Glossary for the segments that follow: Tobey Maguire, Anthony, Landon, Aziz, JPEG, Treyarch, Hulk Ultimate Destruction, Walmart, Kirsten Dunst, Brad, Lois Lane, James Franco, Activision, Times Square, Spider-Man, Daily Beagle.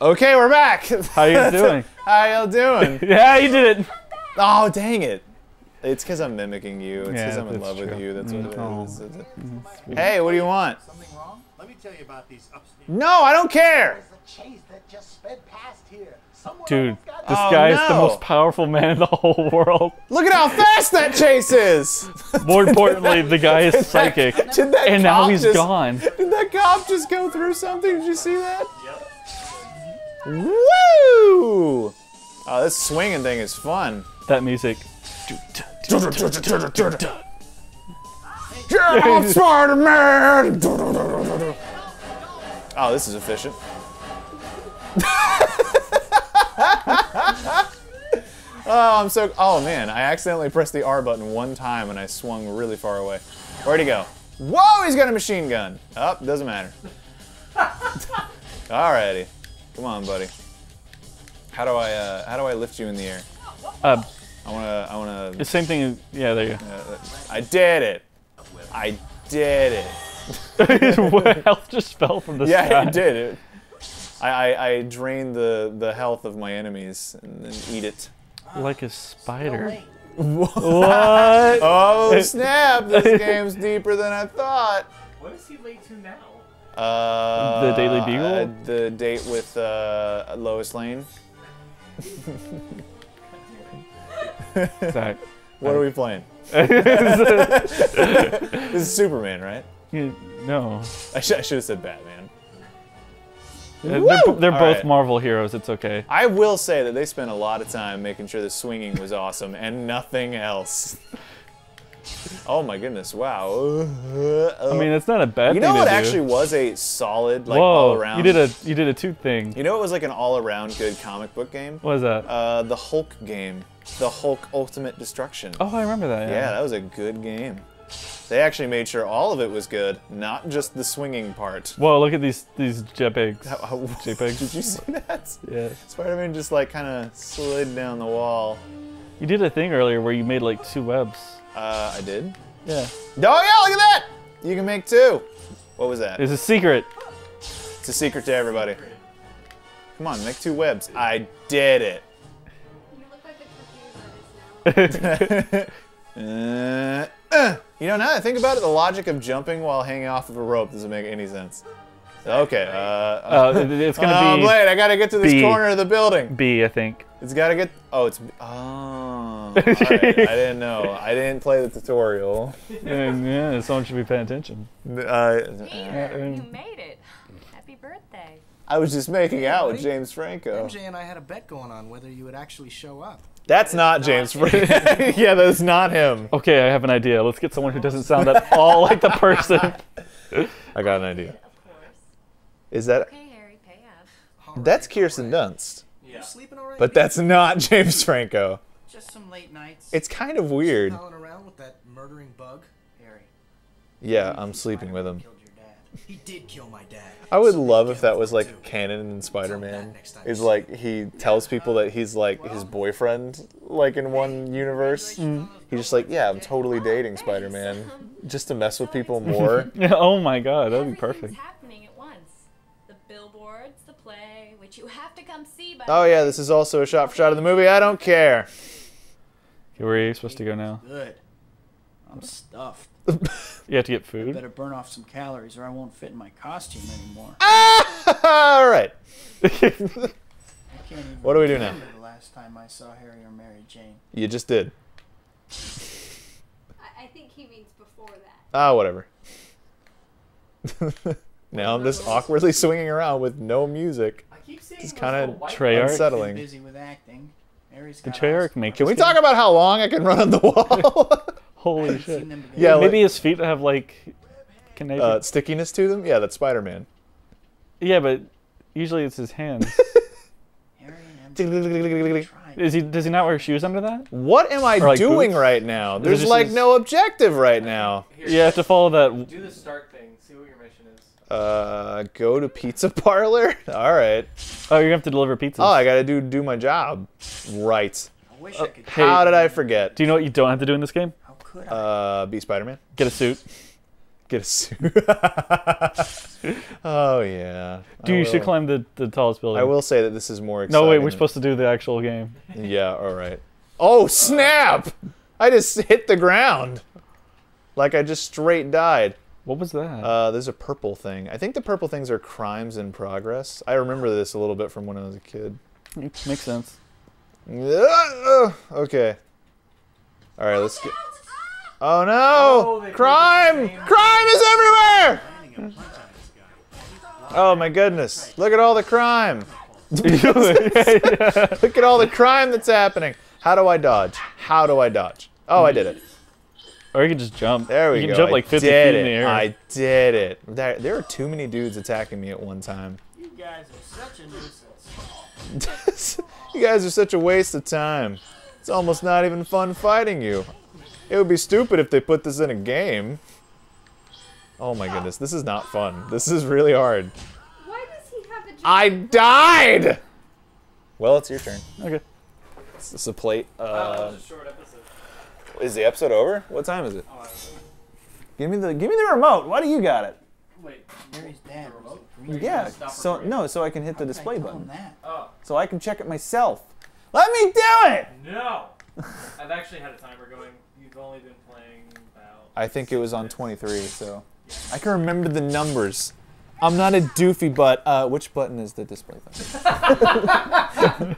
Okay, we're back. How you doing? How y'all doing? Yeah, you did it. Oh, dang it. It's because I'm mimicking you. It's because I'm in love with you. That's what it is. Hey, what do you want? Something wrong? Let me tell you about these upstairs. No, I don't care. Dude, this guy is the most powerful man in the whole world. Look at how fast that chase is. More importantly, the guy is psychic. And now he's gone. Did that cop just go through something? Did you see that? Yep. Woo! Oh, this swinging thing is fun. That music. Yeah, I'm Spider-Man! Oh, this is efficient. Oh man, I accidentally pressed the R button one time and I swung really far away. Where'd he go? Whoa, he's got a machine gun. Oh, doesn't matter. Alrighty. Come on, buddy. How do I lift you in the air? I wanna. The same thing. Yeah, there you go. I did it. I did it. Health just fell from the sky. Yeah, it did. I drain the health of my enemies and then eat it. Like a spider. What? Oh snap! This game's deeper than I thought. What is he late to now? The Daily Beagle? The date with Lois Lane. Zach, what are we playing? This is Superman, right? Yeah, no. I should have said Batman. They're both right. Marvel heroes, it's okay. I will say that they spent a lot of time making sure the swinging was awesome and nothing else. Oh my goodness! Wow. I mean, it's not a bad thing to do. You know what actually was a solid, like all-around. You did a two thing. You know, it was like an all-around good comic book game. What was that? The Hulk game, the Hulk Ultimate Destruction. Oh, I remember that. Yeah, that was a good game. They actually made sure all of it was good, not just the swinging part. Whoa! Look at these jetpacks. JPEGs. Did you see that? Yeah. Spider-Man just like kind of slid down the wall. You did a thing earlier where you made like two webs. I did? Yeah. Oh yeah, look at that! You can make two! What was that? It's a secret. It's a secret to everybody. Come on, make two webs. I did it. You look like a computer artist now. You know, now that I think about it, the logic of jumping while hanging off of a rope doesn't make any sense. Okay, it's gonna be... Oh, Blade, I gotta get to this corner of the building. B, I think. It's gotta get... Oh, it's... Oh, right. I didn't know. I didn't play the tutorial. Yeah, someone should be paying attention. Peter, you made it. Happy birthday. I was just making out with James Franco. MJ and I had a bet going on whether you would actually show up. That's not James Franco. Yeah, that's not him. Okay, I have an idea. Let's get someone who doesn't sound at all like the person. I got an idea. Is that? Okay, Harry, pay up. That's Kirsten Dunst. Yeah. But that's not James Franco. Just some late nights. It's kind of weird. Around with that murdering bug, Harry. Yeah, I'm sleeping with him. He did kill my dad. I would love if that was like canon in Spider-Man. Is like he tells people that he's like his boyfriend, like in one universe. He's just like, yeah, I'm totally dating Spider-Man, just to mess with people more. Yeah. Oh my God, that'd be perfect. Billboards, the play, which you have to come see by... Oh yeah, this is also a shot-for-shot of the movie. I don't care. Okay, where are you supposed to go now? Good. I'm stuffed. You have to get food? I better burn off some calories or I won't fit in my costume anymore. All right. I can't even what do we do now? The last time I saw Harry or Mary Jane. You just did. I think he means before that. Ah, whatever. Now I'm just awkwardly swinging around with no music. It's kind of unsettling. The Treyarch make. Can we talk about how long I can run on the wall? Holy shit! Yeah, like, maybe his feet have like stickiness to them. Yeah, that's Spider-Man. Yeah, but usually it's his hands. Does he not wear shoes under that? What am I doing right now? There's like no objective right now. You have to follow that. Do the start thing. See what your mission is. Go to pizza parlor? Alright. Oh, you're gonna have to deliver pizzas. Oh, I gotta do my job. Right. I wish I could. How did I forget? Do you know what you don't have to do in this game? How could I? Be Spider-Man. Get a suit. Get a suit. Oh, yeah. Dude, you should climb the tallest building. I will say that this is more exciting. No, wait, we're supposed to do the actual game. Yeah, all right. Oh, snap! I just hit the ground. Like, I just straight died. What was that? There's a purple thing. I think the purple things are crimes in progress. I remember this a little bit from when I was a kid. Makes sense. Okay. All right, let's get... Oh, no! Oh, crime! Crime is everywhere! Oh, my goodness. Look at all the crime. Look at all the crime that's happening. How do I dodge? How do I dodge? Oh, I did it. Or you can just jump. There we go. You can jump like 50 feet in the air. I did it. There are too many dudes attacking me at one time. You guys are such a nuisance. You guys are such a waste of time. It's almost not even fun fighting you. It would be stupid if they put this in a game. Oh my goodness, this is not fun. This is really hard. Why does he have a giant... I died! Well, it's your turn. Okay. Is this a plate? That was a short episode. Is the episode over? What time is it? Give me the remote. Why do you got it? Wait, Mary's dad. Yeah. So no, so I can hit the display button. Oh. So I can check it myself. Let me do it. No. I've actually had a timer going. You've only been playing about. I think it was on 23. So yeah. I can remember the numbers. I'm not a doofy butt. Which button is the display button?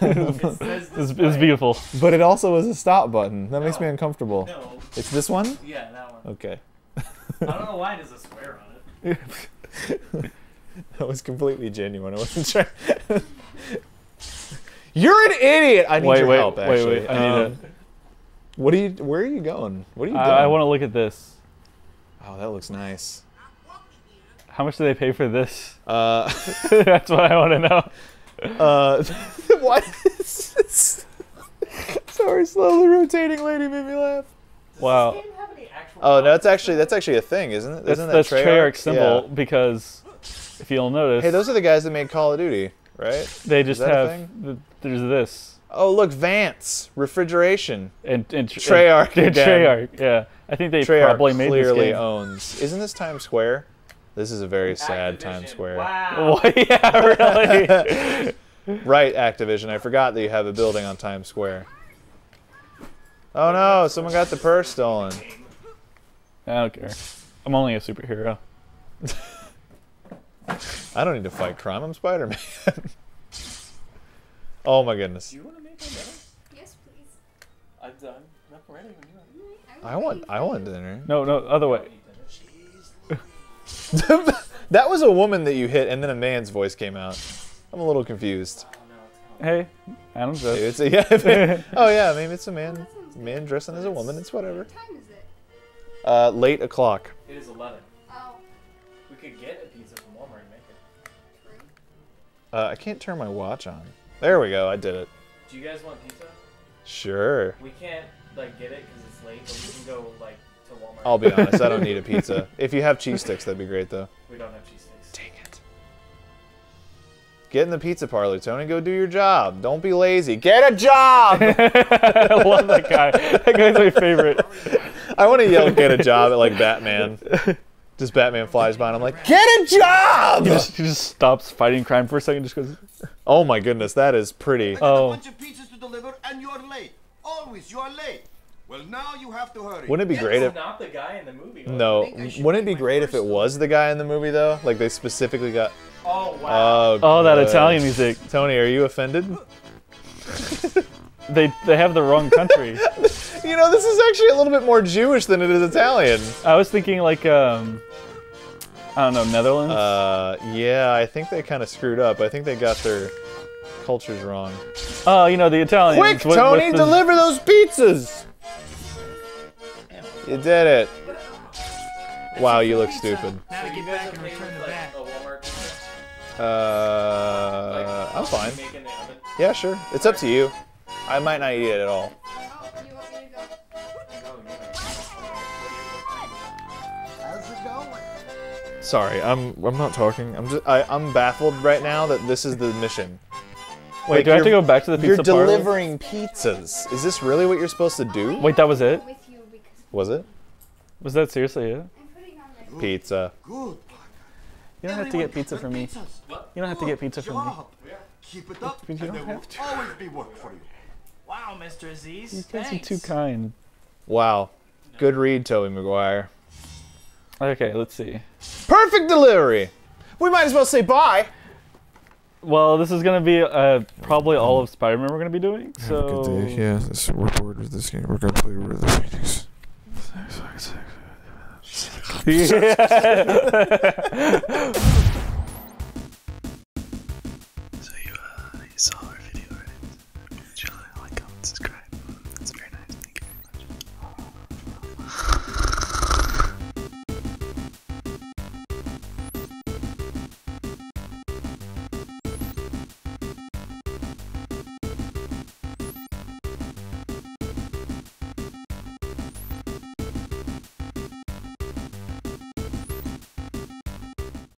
It was beautiful. But it also was a stop button. That makes me uncomfortable. No. It's this one? Yeah, that one. Okay. I don't know why there's a square on it. That was completely genuine. I wasn't trying. You're an idiot! I need your help, actually. Wait. I need it. Where are you going? What are you doing? I want to look at this. Oh, that looks nice. How much do they pay for this? That's what I want to know. What is this? Sorry, slowly rotating lady made me laugh. Does this game have any actual problems? No, that's actually a thing, isn't it? That's Treyarch symbol, because if you'll notice. Hey, those are the guys that made Call of Duty, right? They just have. There's this. Oh, look, Vance refrigeration and Treyarch. Treyarch, yeah. I think they probably made this game. Treyarch clearly owns. Isn't this Times Square? This is a very sad Activision. Times Square. Wow. Yeah, really. Right, Activision. I forgot that you have a building on Times Square. Oh no, someone got the purse stolen. I don't care. I'm only a superhero. I don't need to fight crime. I'm Spider-Man. Oh my goodness. Do you want to make me dinner? Yes, please. I'm done. Not ready when you are. I want dinner. No, other way. That was a woman that you hit, and then a man's voice came out. I'm a little confused. Hey, I don't know. Oh yeah, maybe it's a man. Man dressing as a woman. It's whatever. What time is it? Late o'clock. It is 11. Oh. We could get a pizza from Walmart and make it. I can't turn my watch on. There we go. I did it. Do you guys want pizza? Sure. We can't like get it because it's late, but we can go like. I'll be honest, I don't need a pizza. If you have cheese sticks, that'd be great, though. We don't have cheese sticks. Dang it. Get in the pizza parlor, Tony. Go do your job. Don't be lazy. Get a job! I love that guy. That guy's my favorite. I want to yell, get a job, at, like, Batman. Just Batman flies by, and I'm like, get a job! He just stops fighting crime for a second, just goes... Oh, my goodness, that is pretty. I got a bunch of pizzas to deliver, and you're late. Always, you're late. Well, now you have to hurry. Wouldn't it be great if... not the guy in the movie. No. Wouldn't it be great if it was the guy in the movie, though? Like, they specifically got... Oh, wow. Oh, that Italian music. Tony, are you offended? They have the wrong country. You know, this is actually a little bit more Jewish than it is Italian. I was thinking, like, I don't know, Netherlands? Yeah, I think they kind of screwed up. I think they got their cultures wrong. Oh, you know, the Italians. Quick, Tony! Deliver those pizzas! You did it. Wow, you look stupid. I'm fine. Yeah, sure. It's up to you. I might not eat it at all. Sorry, I'm not talking. I'm baffled right now that this is the mission. Wait, do I have to go back to the pizza parlor? You're delivering pizzas. Is this really what you're supposed to do? Wait, that was it? Was it? Was that seriously it? Pizza. Good. You don't have to get pizza for me. You don't have to get pizza for me. Keep it up, and there will always be work for you. Wow, Mr. Aziz, you guys are too kind. Wow. Good read, Tobey Maguire. Okay, let's see. Perfect delivery! We might as well say bye! Well, this is going to be probably all of Spider-Man we're going to be doing, so... Have a good day. Yeah, we're bored with this game. We're going to play over the meetings. Yeah.